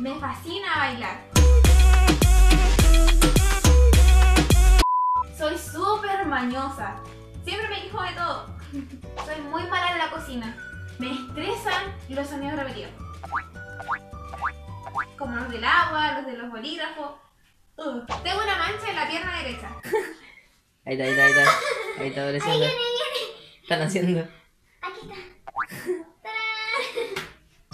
Me fascina bailar. Soy súper mañosa. Siempre me quejo de todo. Soy muy mala en la cocina. Me estresan los sonidos repetidos. Como los del agua, los de los bolígrafos. Tengo una mancha en la pierna derecha. Ahí está, ahí está, ahí está. Ahí está adolescente. Están haciendo. Aquí está.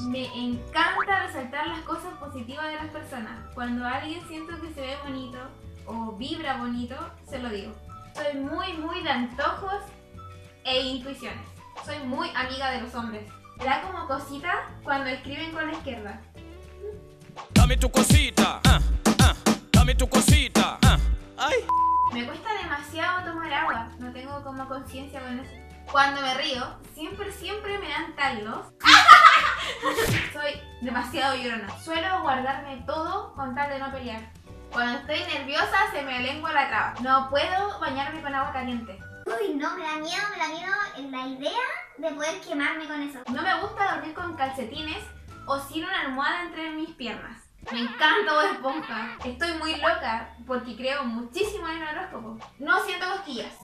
Me encanta resaltar las cosas positivas de las personas. Cuando alguien siento que se ve bonito o vibra bonito, se lo digo. Soy muy de antojos e intuiciones. Soy muy amiga de los hombres. Me da como cosita cuando escriben con la izquierda. Dame tu cosita, dame tu cosita. Ay. Me cuesta demasiado tomar agua. No tengo como conciencia con eso. Cuando me río, siempre me dan talos. Soy demasiado llorona. Suelo guardarme todo con tal de no pelear. Cuando estoy nerviosa se me lengua la traba. No puedo bañarme con agua caliente. Uy, no, me da miedo la idea de poder quemarme con eso. No me gusta dormir con calcetines o sin una almohada entre mis piernas. Me encanta Bob Esponja. Estoy muy loca porque creo muchísimo en el horóscopo. No siento cosquillas.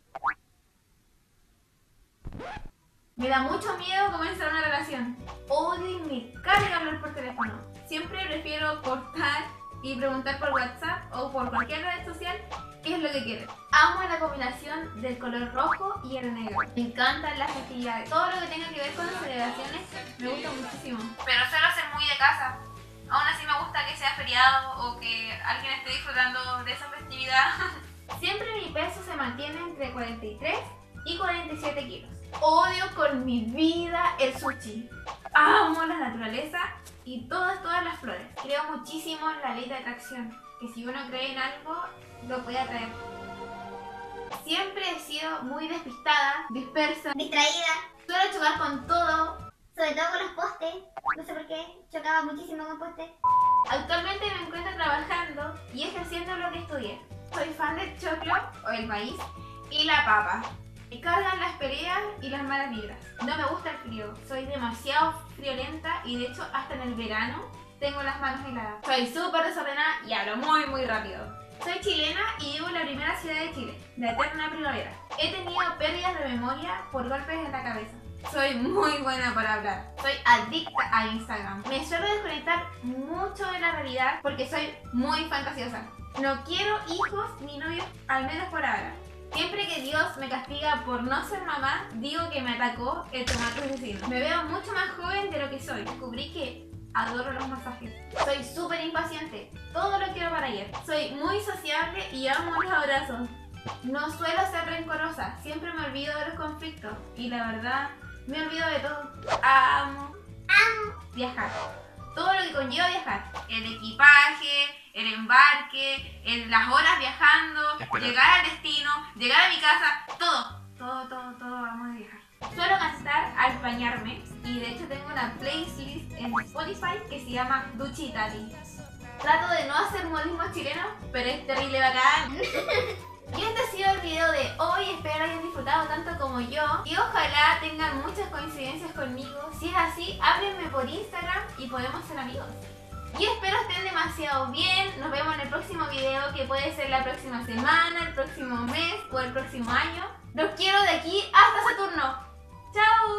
Me da mucho miedo comenzar una relación. Odio y me carga hablar por teléfono. Siempre prefiero cortar y preguntar por WhatsApp o por cualquier red social qué es lo que quiero. Amo la combinación del color rojo y el negro. Me encantan las festividades. Todo lo que tenga que ver con las celebraciones me gusta muchísimo. Pero suelo ser muy de casa. Aún así me gusta que sea feriado o que alguien esté disfrutando de esa festividad. Siempre mi peso se mantiene entre 43 y 47 kilos. Odio con mi vida el sushi. Amo la naturaleza y todas las flores. Creo muchísimo en la ley de atracción, que si uno cree en algo, lo puede atraer. Siempre he sido muy despistada, dispersa, distraída. Suelo chocar con todo, sobre todo con los postes. No sé por qué, chocaba muchísimo con postes. Actualmente me encuentro trabajando y ejerciendo lo que estudié. Soy fan del choclo, o el maíz, y la papa. Me cargan las peleas y las malas vibras. No me gusta el frío. Soy demasiado friolenta y de hecho hasta en el verano tengo las manos heladas. Soy súper desordenada y hablo muy rápido. Soy chilena y vivo en la primera ciudad de Chile, la eterna primavera. He tenido pérdidas de memoria por golpes en la cabeza. Soy muy buena para hablar. Soy adicta a Instagram. Me suelo desconectar mucho de la realidad porque soy muy fantasiosa. No quiero hijos ni novios, al menos por ahora. Siempre que Dios me castiga por no ser mamá, digo que me atacó el tomate vecino. Me veo mucho más joven de lo que soy. Descubrí que adoro los masajes. Soy súper impaciente. Todo lo quiero para ayer. Soy muy sociable y amo los abrazos. No suelo ser rencorosa. Siempre me olvido de los conflictos. Y la verdad, me olvido de todo. Amo viajar. Todo lo que conlleva viajar. El equipaje, el embarque, las horas viajando, llegar al destino, llegar a mi casa, todo vamos a viajar. Suelo gastar al bañarme y de hecho tengo una playlist en Spotify que se llama Duchitali. Trato de no hacer modismos chilenos, pero es terrible bacán. Y este ha sido el video de hoy, espero hayan disfrutado tanto como yo y ojalá tengan muchas coincidencias conmigo. Si es así, háblenme por Instagram y podemos ser amigos. Y espero estén demasiado bien, nos vemos en el próximo video que puede ser la próxima semana, el próximo mes o el próximo año. Los quiero de aquí hasta Saturno. ¡Chao!